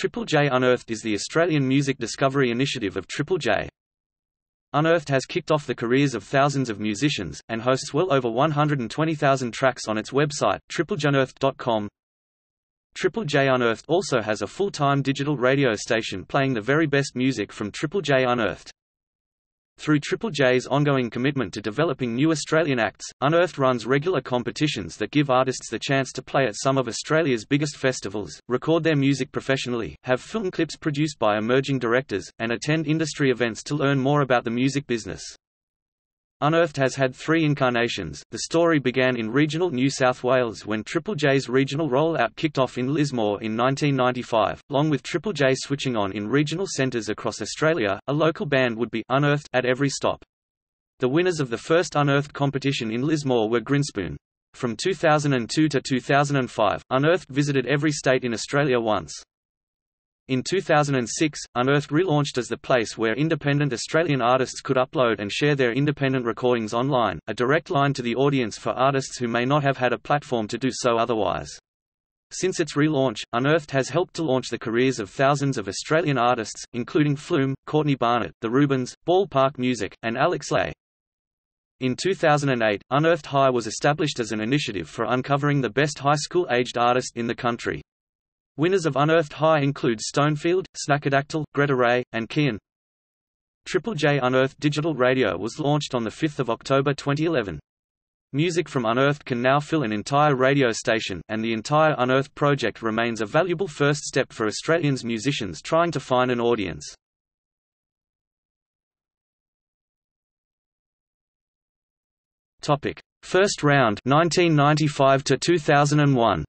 Triple J Unearthed is the Australian music discovery initiative of Triple J. Unearthed has kicked off the careers of thousands of musicians, and hosts well over 120,000 tracks on its website, triplejunearthed.com. Triple J Unearthed also has a full-time digital radio station playing the very best music from Triple J Unearthed. Through Triple J's ongoing commitment to developing new Australian acts, Unearthed runs regular competitions that give artists the chance to play at some of Australia's biggest festivals, record their music professionally, have film clips produced by emerging directors, and attend industry events to learn more about the music business. Unearthed has had three incarnations. The story began in regional New South Wales when Triple J's regional rollout kicked off in Lismore in 1995, along with Triple J switching on in regional centres across Australia. A local band would be unearthed at every stop. The winners of the first Unearthed competition in Lismore were Grinspoon. From 2002 to 2005, Unearthed visited every state in Australia once. In 2006, Unearthed relaunched as the place where independent Australian artists could upload and share their independent recordings online, a direct line to the audience for artists who may not have had a platform to do so otherwise. Since its relaunch, Unearthed has helped to launch the careers of thousands of Australian artists, including Flume, Courtney Barnett, The Rubens, Ball Park Music, and Alex Lay. In 2008, Unearthed High was established as an initiative for uncovering the best high school-aged artists in the country. Winners of Unearthed High include Stonefield, Snackadactyl, Greta Ray, and Kian. Triple J Unearthed Digital Radio was launched on 5 October 2011. Music from Unearthed can now fill an entire radio station, and the entire Unearthed project remains a valuable first step for Australians musicians trying to find an audience. Topic: First Round 1995 to 2001.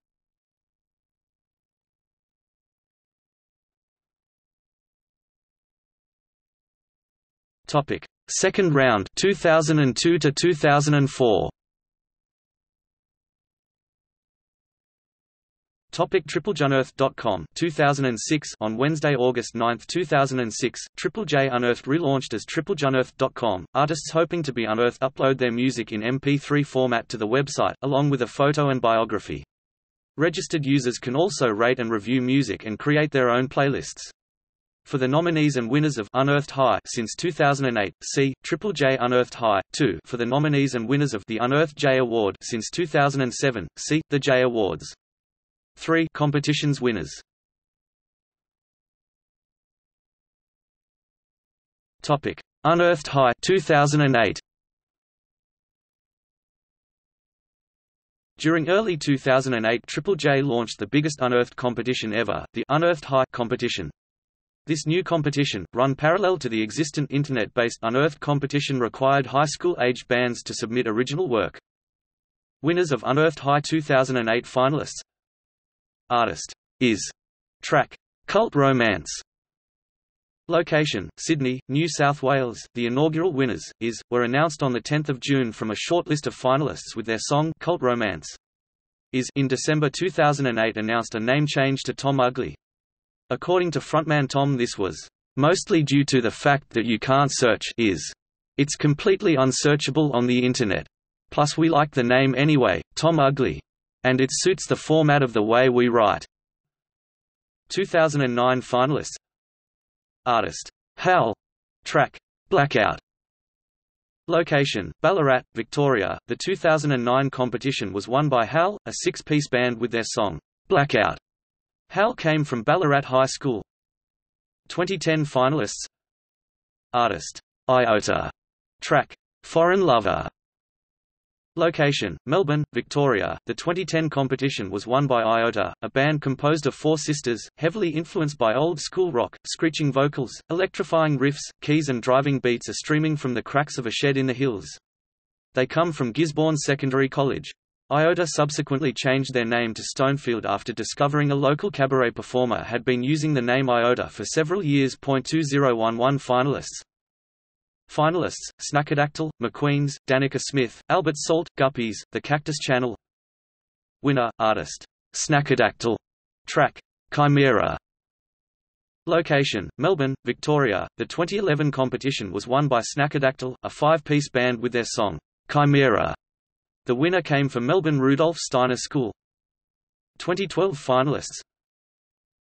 Second round 2002 to 2004. TripleJUnearthed.com 2006. On Wednesday, August 9, 2006, Triple J Unearthed relaunched as TripleJUnearthed.com. Artists hoping to be unearthed upload their music in MP3 format to the website, along with a photo and biography. Registered users can also rate and review music and create their own playlists. For the nominees and winners of Unearthed High since 2008, see Triple J Unearthed High. 2. For the nominees and winners of the Unearthed J Award since 2007, see the J Awards. 3. Competitions winners. Topic: Unearthed High 2008. During early 2008, Triple J launched the biggest Unearthed competition ever, the Unearthed High competition. This new competition, run parallel to the existing internet-based Unearthed competition, required high school-aged bands to submit original work. Winners of Unearthed High 2008 finalists: Artist is track Cult Romance. Location: Sydney, New South Wales. The inaugural winners were announced on the 10th of June from a short list of finalists with their song Cult Romance. In December 2008 announced a name change to Tom Ugly. According to frontman Tom, this was mostly due to the fact that you can't search It's completely unsearchable on the internet. Plus we like the name anyway, Tom Ugly. And it suits the format of the way we write. 2009 finalists: Artist Hal. Track Blackout. Location: Ballarat, Victoria. The 2009 competition was won by Hal, a six-piece band with their song Blackout. Hal came from Ballarat High School. 2010 finalists: Artist Iota. Track Foreign Lover. Location: Melbourne, Victoria. The 2010 competition was won by Iota, a band composed of four sisters, heavily influenced by old school rock. Screeching vocals, electrifying riffs, keys and driving beats are streaming from the cracks of a shed in the hills. They come from Gisborne Secondary College. Iota subsequently changed their name to Stonefield after discovering a local cabaret performer had been using the name Iota for several years. 2011 finalists: Snackadactyl, McQueen's, Danica Smith, Albert Salt, Guppies, The Cactus Channel. Winner: Artist Snackadactyl. Track Chimera. Location: Melbourne, Victoria. The 2011 competition was won by Snackadactyl, a five-piece band with their song Chimera. The winner came from Melbourne Rudolf Steiner School. 2012 finalists: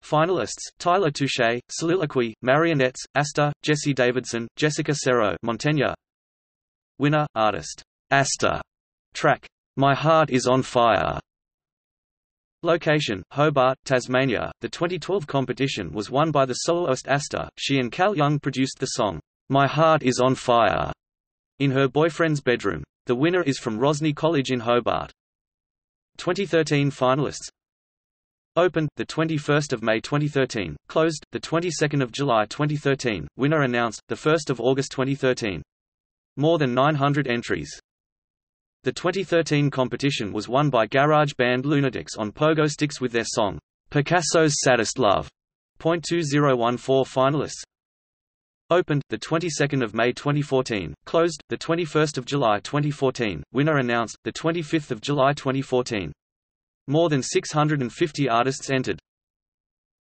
Finalists: Tyler Touche, Soliloquy, Marionettes, Asta, Jesse Davidson, Jessica Cerro, Montaigne. Winner: Artist Asta. Track: My Heart Is on Fire. Location: Hobart, Tasmania. The 2012 competition was won by the soloist Asta. She and Cal Young produced the song My Heart Is on Fire in her boyfriend's bedroom. The winner is from Rosny College in Hobart. 2013 finalists. Opened the 21st of May 2013, closed the 22nd of July 2013. Winner announced the 1st of August 2013. More than 900 entries. The 2013 competition was won by garage band Lunatics on pogo sticks with their song Picasso's Saddest Love. 2014 finalists. Opened the 22nd of May 2014, closed the 21st of July 2014. Winner announced the 25th of July 2014. More than 650 artists entered.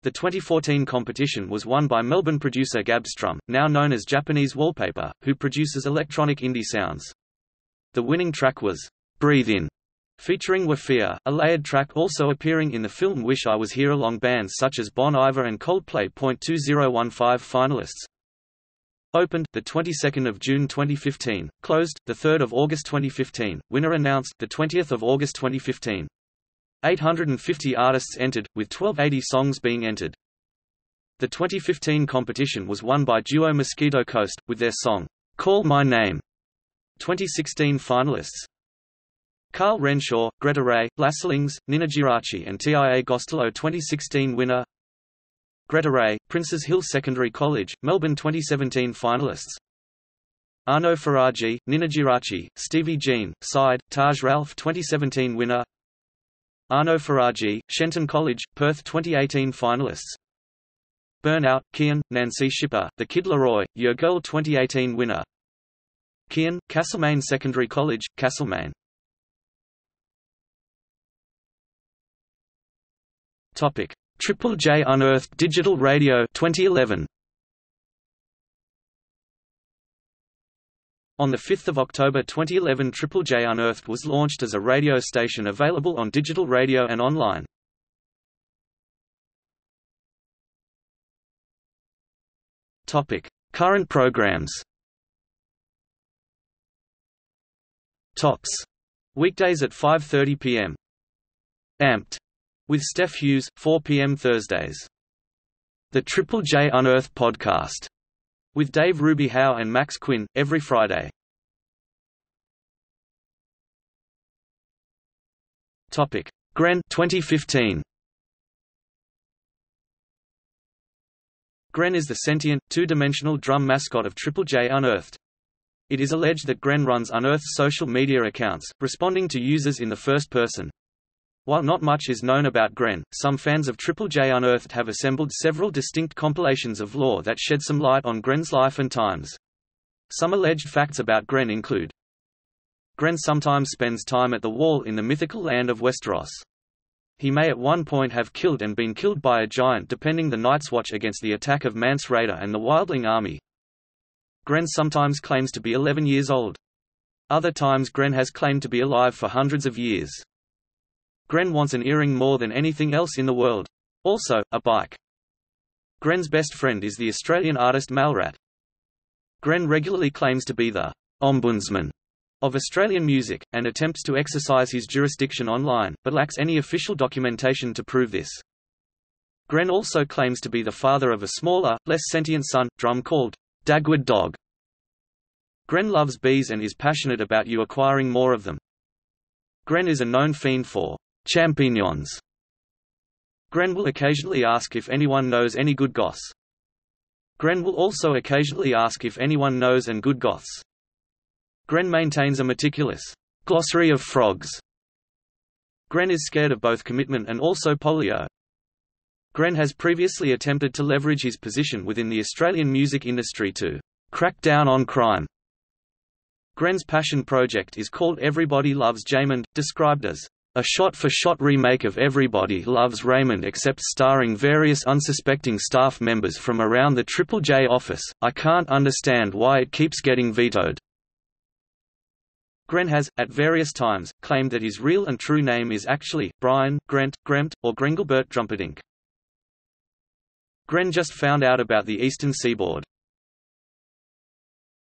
The 2014 competition was won by Melbourne producer Gabstrum, now known as Japanese Wallpaper, who produces electronic indie sounds. The winning track was Breathe In, featuring Wafia, a layered track also appearing in the film Wish I Was Here along bands such as Bon Iver and Coldplay. 2015 finalists. Opened the 22nd of June 2015, closed the 3rd of August 2015. Winner announced the 20th of August 2015. 850 artists entered, with 1280 songs being entered. The 2015 competition was won by duo Mosquito Coast with their song Call My Name. 2016 finalists. Carl Renshaw, Greta Ray, Lasslings, Ninajirachi and TIA Gostolo. 2016 winner Greta Ray, Princes Hill Secondary College, Melbourne. 2017 finalists. Arno Faraji, Ninajirachi, Stevie Jean, Side, Taj Ralph. 2017 winner Arno Faraji, Shenton College, Perth. 2018 finalists. Burnout, Kian, Nancy Shipper, The Kid Leroy, Your Girl. 2018 winner Kian, Castlemaine Secondary College, Castlemaine. Triple J Unearthed Digital Radio 2011. On 5 October 2011, Triple J Unearthed was launched as a radio station available on digital radio and online. Topic: Current programs. Tops: weekdays at 5:30 p.m. Amped with Steph Hughes, 4 p.m. Thursdays. The Triple J Unearthed Podcast, with Dave Ruby Howe and Max Quinn, every Friday. Topic: Gren 2015. Gren is the sentient, two-dimensional drum mascot of Triple J Unearthed. It is alleged that Gren runs Unearthed's social media accounts, responding to users in the first person. While not much is known about Gren, some fans of Triple J Unearthed have assembled several distinct compilations of lore that shed some light on Gren's life and times. Some alleged facts about Gren include: Gren sometimes spends time at the Wall in the mythical land of Westeros. He may at one point have killed and been killed by a giant depending the Night's Watch against the attack of Mance Rayder and the Wildling army. Gren sometimes claims to be 11 years old. Other times Gren has claimed to be alive for hundreds of years. Gren wants an earring more than anything else in the world. Also, a bike. Gren's best friend is the Australian artist Malrat. Gren regularly claims to be the ombudsman of Australian music, and attempts to exercise his jurisdiction online, but lacks any official documentation to prove this. Gren also claims to be the father of a smaller, less sentient son, drum called Dagwood Dog. Gren loves bees and is passionate about you acquiring more of them. Gren is a known fiend for champignons. Gren will occasionally ask if anyone knows any good goss. Gren will also occasionally ask if anyone knows any good goths. Gren maintains a meticulous glossary of frogs. Gren is scared of both commitment and also polio. Gren has previously attempted to leverage his position within the Australian music industry to crack down on crime. Gren's passion project is called Everybody Loves Jaymond, described as a shot-for-shot remake of Everybody Loves Raymond except starring various unsuspecting staff members from around the Triple J office. I can't understand why it keeps getting vetoed. Gren has, at various times, claimed that his real and true name is actually Brian, Grent, Grempt, or Gringlebert Drumperdink. Gren just found out about the eastern seaboard.